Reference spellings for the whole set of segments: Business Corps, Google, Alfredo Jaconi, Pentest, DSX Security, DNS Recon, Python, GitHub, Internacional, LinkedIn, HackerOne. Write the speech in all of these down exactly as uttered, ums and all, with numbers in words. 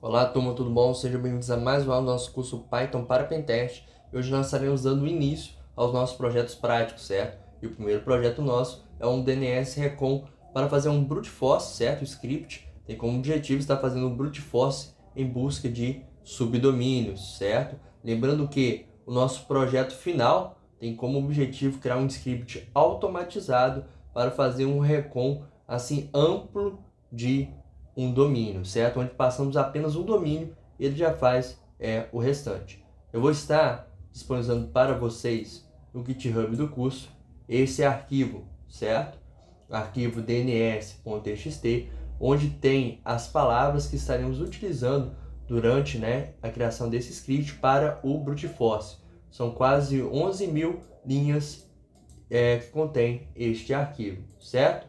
Olá turma, tudo bom? Sejam bem-vindos a mais um ao nosso curso Python para Pentest. E hoje nós estaremos dando início aos nossos projetos práticos, certo? E o primeiro projeto nosso é um D N S Recon para fazer um brute force, certo? O script tem como objetivo estar fazendo um brute force em busca de subdomínios, certo? Lembrando que o nosso projeto final tem como objetivo criar um script automatizado para fazer um recon assim amplo de um domínio, certo? Onde passamos apenas um domínio, ele já faz é, o restante. Eu vou estar disponibilizando para vocês no GitHub do curso esse arquivo, certo? Arquivo D N S ponto T X T, onde tem as palavras que estaremos utilizando durante né, a criação desse script para o brute force. São quase onze mil linhas é, que contém este arquivo, certo?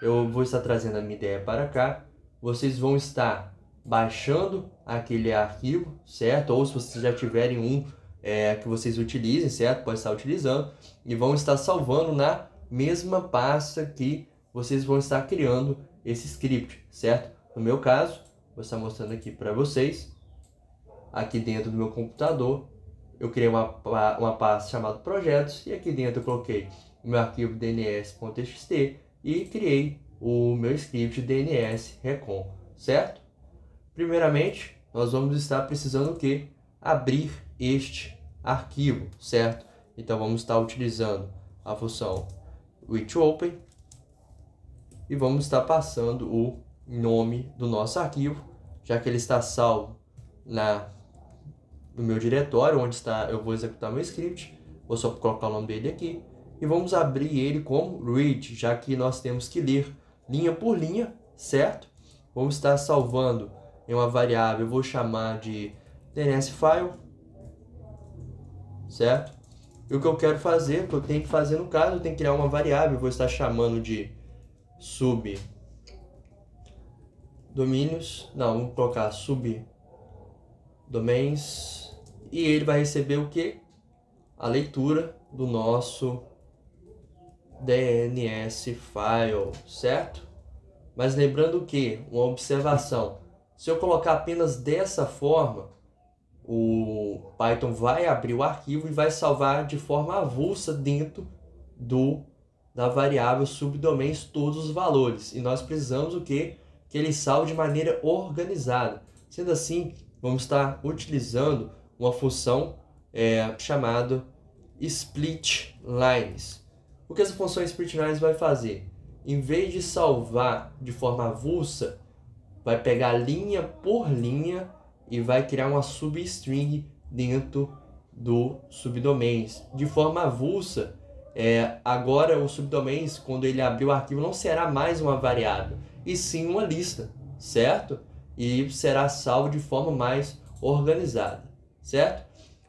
Eu vou estar trazendo a minha ideia para cá. Vocês vão estar baixando aquele arquivo, certo? Ou se vocês já tiverem um é, que vocês utilizem, certo? Pode estar utilizando. E vão estar salvando na mesma pasta que vocês vão estar criando esse script, certo? No meu caso, vou estar mostrando aqui para vocês. Aqui dentro do meu computador, eu criei uma, uma pasta chamada projetos. E aqui dentro eu coloquei o meu arquivo D N S ponto T X T e criei o meu script D N S Recon, certo? Primeiramente, nós vamos estar precisando o que? Abrir este arquivo, certo? Então vamos estar utilizando a função witOpen e vamos estar passando o nome do nosso arquivo, já que ele está salvo na no meu diretório, onde está eu vou executar meu script. Vou só colocar o nome dele aqui e vamos abrir ele como read, já que nós temos que ler linha por linha, certo? Vamos estar salvando em uma variável, eu vou chamar de D N S file, certo? E o que eu quero fazer, o que eu tenho que fazer no caso, eu tenho que criar uma variável, eu vou estar chamando de subdomínios, não, vamos colocar subdomains, e ele vai receber o que? A leitura do nosso D N S file, certo? Mas lembrando que, uma observação, se eu colocar apenas dessa forma, o Python vai abrir o arquivo e vai salvar de forma avulsa dentro do, da variável subdomains todos os valores. E nós precisamos o quê? Que ele salve de maneira organizada. Sendo assim, vamos estar utilizando uma função é, chamada splitlines. O que essa função splitlines vai fazer? Em vez de salvar de forma avulsa, vai pegar linha por linha e vai criar uma substring dentro do subdomains. De forma avulsa, é, agora o subdomains, quando ele abrir o arquivo, não será mais uma variável, e sim uma lista, certo? E será salvo de forma mais organizada, certo?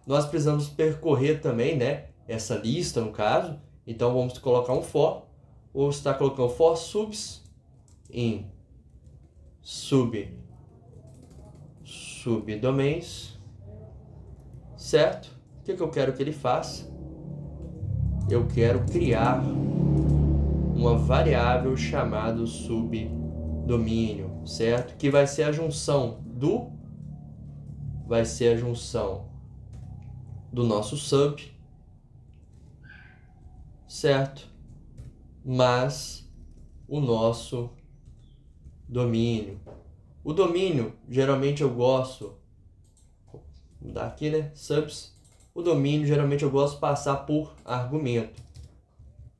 Nós precisamos percorrer também né, essa lista, no caso. Então vamos colocar um for, ou está colocando for subs em sub subdomains, certo? O que, que eu quero que ele faça? Eu quero criar uma variável chamada subdomínio, certo? Que vai ser a junção do vai ser a junção do nosso sub, certo? Mas o nosso domínio. O domínio, geralmente eu gosto, vou mudar aqui, né? Subs. O domínio, geralmente eu gosto de passar por argumento.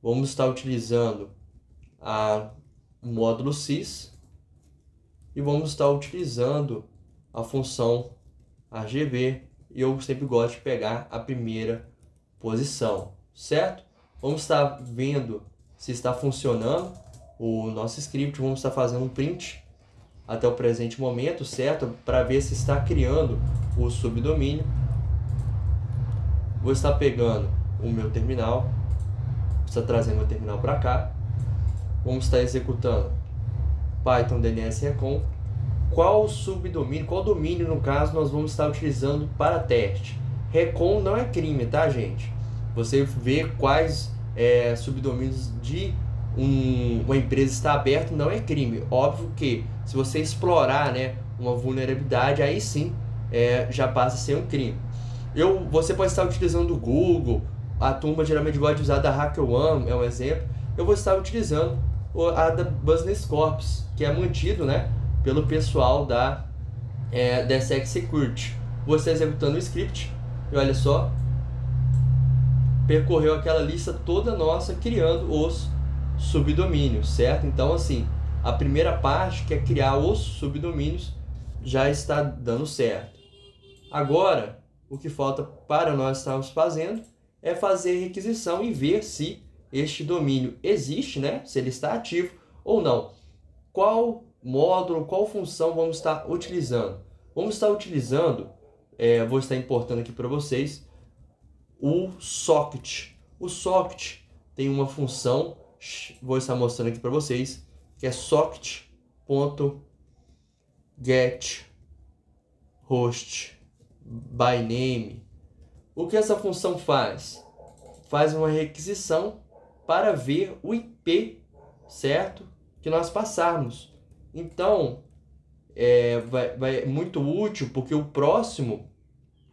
Vamos estar utilizando a módulo sys e vamos estar utilizando a função argv. E eu sempre gosto de pegar a primeira posição, certo? Vamos estar vendo se está funcionando o nosso script. Vamos estar fazendo um print até o presente momento, certo? Para ver se está criando o subdomínio. Vou estar pegando o meu terminal. Vou estar trazendo meu terminal para cá. Vamos estar executando Python D N S Recon. Qual subdomínio, qual domínio, no caso, nós vamos estar utilizando para teste? Recon não é crime, tá, gente? Você vê quais é, subdomínios de um, uma empresa está aberto, não é crime. Óbvio que se você explorar né, uma vulnerabilidade, aí sim é, já passa a ser um crime. Eu, você pode estar utilizando o Google, a turma geralmente pode usar da HackerOne, é um exemplo. Eu vou estar utilizando a da Business Corps, que é mantido, né, pelo pessoal da é, D S X Security. Você executando o script, e olha só, percorreu aquela lista toda nossa, criando os subdomínios, certo? Então, assim, a primeira parte, que é criar os subdomínios, já está dando certo. Agora, o que falta para nós estarmos fazendo é fazer requisição e ver se este domínio existe, né? Se ele está ativo ou não. Qual módulo, qual função vamos estar utilizando? Vamos estar utilizando, é, vou estar importando aqui para vocês, o socket. O socket tem uma função, vou estar mostrando aqui para vocês, que é socket ponto get host by name. O que essa função faz? Faz uma requisição para ver o I P, certo? Que nós passarmos. Então, é vai, vai, muito útil, porque o próximo,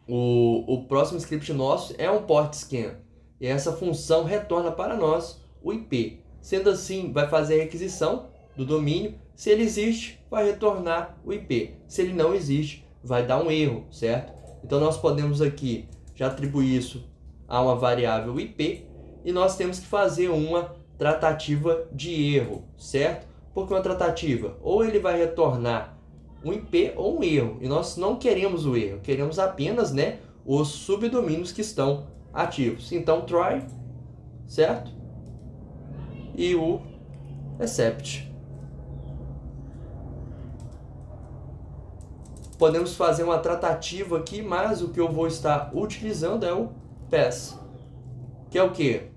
o, o próximo script nosso é um port scan. E essa função retorna para nós o I P. Sendo assim, vai fazer a requisição do domínio. Se ele existe, vai retornar o I P. Se ele não existe, vai dar um erro, certo? Então, nós podemos aqui já atribuir isso a uma variável I P, e nós temos que fazer uma tratativa de erro, certo? Porque uma tratativa, ou ele vai retornar um I P ou um erro, e nós não queremos o erro, queremos apenas, né, os subdomínios que estão ativos. Então, try, certo? E o except. Podemos fazer uma tratativa aqui, mas o que eu vou estar utilizando é o pass, que é o que?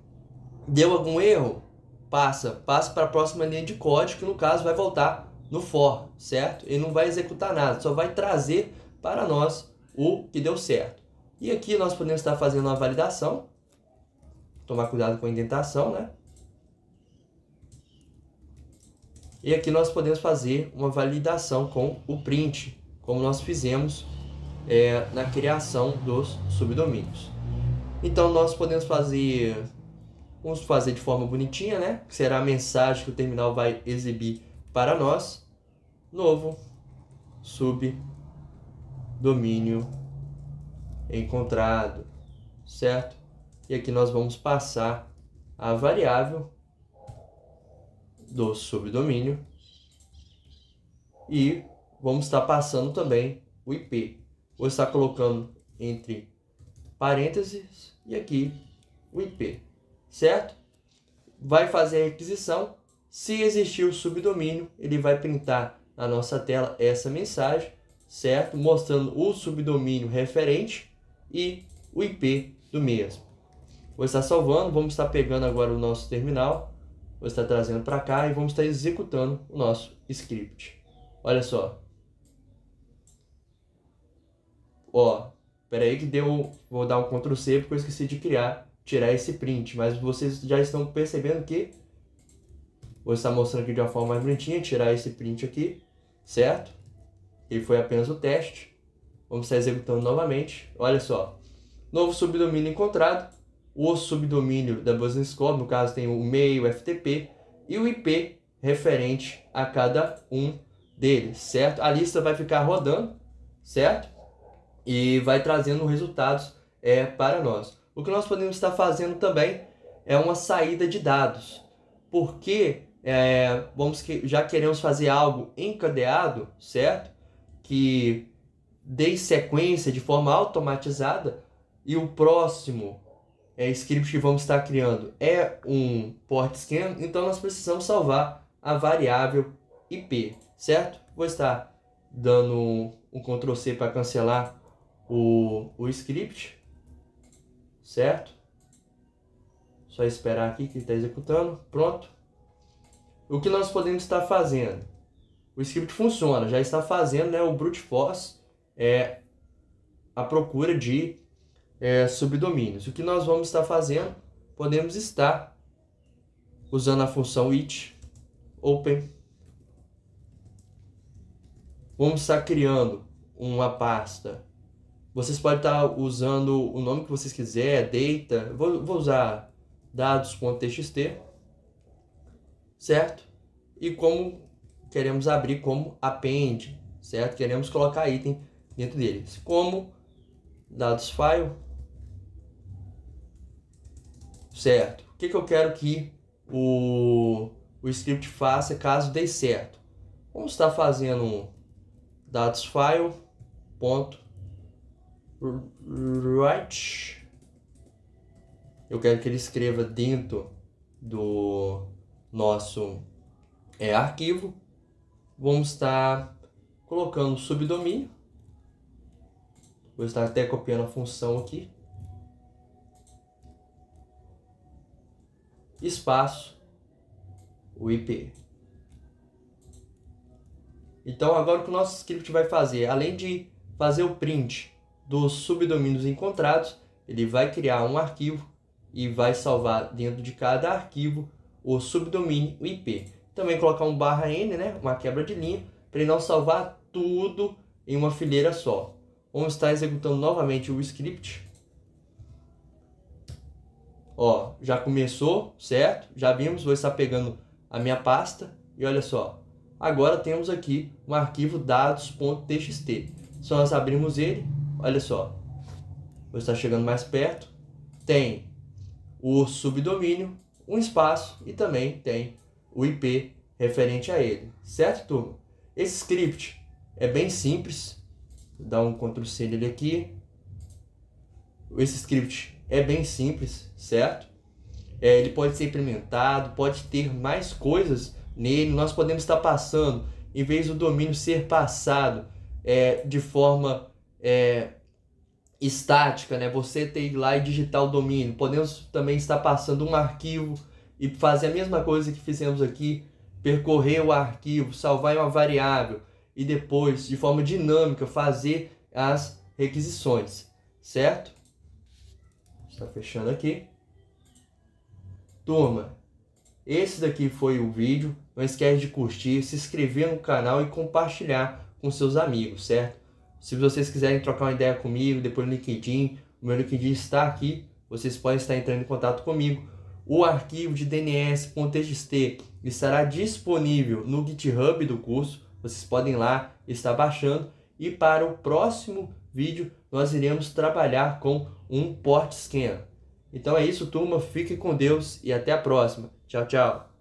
Deu algum erro? Passa, passa para a próxima linha de código, que no caso vai voltar no for, certo? Ele não vai executar nada, só vai trazer para nós o que deu certo. E aqui nós podemos estar fazendo uma validação, tomar cuidado com a indentação, né? E aqui nós podemos fazer uma validação com o print, como nós fizemos é, na criação dos subdomínios. Então, nós podemos fazer, vamos fazer de forma bonitinha, né? Será a mensagem que o terminal vai exibir para nós. Novo subdomínio encontrado, certo? E aqui nós vamos passar a variável do subdomínio e vamos estar passando também o I P. Vou estar colocando entre parênteses e aqui o I P, certo? Vai fazer a requisição. Se existir o subdomínio, ele vai printar na nossa tela essa mensagem, certo? Mostrando o subdomínio referente e o I P do mesmo. Vou estar salvando, vamos estar pegando agora o nosso terminal, vou estar trazendo para cá e vamos estar executando o nosso script. Olha só. Ó, pera aí que deu, vou dar um control C porque eu esqueci de criar, tirar esse print, mas vocês já estão percebendo que vou estar mostrando aqui de uma forma mais bonitinha, tirar esse print aqui, certo? Ele foi apenas o teste. Vamos estar executando novamente. Olha só. Novo subdomínio encontrado, o subdomínio da Business Corp, no caso tem o M E I, o F T P e o I P referente a cada um deles, certo? A lista vai ficar rodando, certo? E vai trazendo resultados é, para nós. O que nós podemos estar fazendo também é uma saída de dados, porque é, vamos que, já queremos fazer algo encadeado, certo? Que dê sequência de forma automatizada, e o próximo é, script que vamos estar criando é um port scan, então nós precisamos salvar a variável I P, certo? Vou estar dando um, um control C para cancelar O, o script, certo? Só esperar aqui que ele está executando. Pronto. O que nós podemos estar fazendo? O script funciona, já está fazendo, né, o brute force, é a procura de é, subdomínios. O que nós vamos estar fazendo? Podemos estar usando a função it open vamos estar criando uma pasta. Vocês podem estar usando o nome que vocês quiserem, data, vou, vou usar dados ponto t x t, certo? E como queremos abrir como append, certo? Queremos colocar item dentro deles, como dados file, certo? O que, que eu quero que o, o script faça caso dê certo? Vamos estar fazendo um dados file ponto write. Eu quero que ele escreva dentro do nosso é, arquivo. Vamos estar colocando o subdomínio. Vou estar até copiando a função aqui. Espaço, o I P. Então agora o que o nosso script vai fazer, além de fazer o print dos subdomínios encontrados, ele vai criar um arquivo e vai salvar dentro de cada arquivo o subdomínio, o I P. Também colocar um barra N, né? Uma quebra de linha, para ele não salvar tudo em uma fileira só. Vamos estar executando novamente o script. Ó, já começou, certo? Já vimos, vou estar pegando a minha pasta e olha só. Agora temos aqui um arquivo dados ponto t x t. Se nós abrirmos ele, olha só. Vou estar chegando mais perto. Tem o subdomínio, um espaço e também tem o I P referente a ele. Certo, turma? Esse script é bem simples. Vou dar um control C nele aqui. Esse script é bem simples, certo? É, ele pode ser implementado, pode ter mais coisas nele. Nós podemos estar passando, em vez do domínio ser passado é, de forma é, estática, né? Você ter ido lá e digitar o domínio. Podemos também estar passando um arquivo e fazer a mesma coisa que fizemos aqui, percorrer o arquivo, salvar em uma variável e depois, de forma dinâmica, fazer as requisições, certo? Está fechando aqui. Turma, esse daqui foi o vídeo. Não esquece de curtir, se inscrever no canal e compartilhar com seus amigos, certo? Se vocês quiserem trocar uma ideia comigo, depois no LinkedIn, o meu LinkedIn está aqui, vocês podem estar entrando em contato comigo. O arquivo de D N S ponto t x t estará disponível no GitHub do curso. Vocês podem lá estar baixando. E para o próximo vídeo, nós iremos trabalhar com um port scan. Então é isso, turma. Fique com Deus e até a próxima. Tchau, tchau.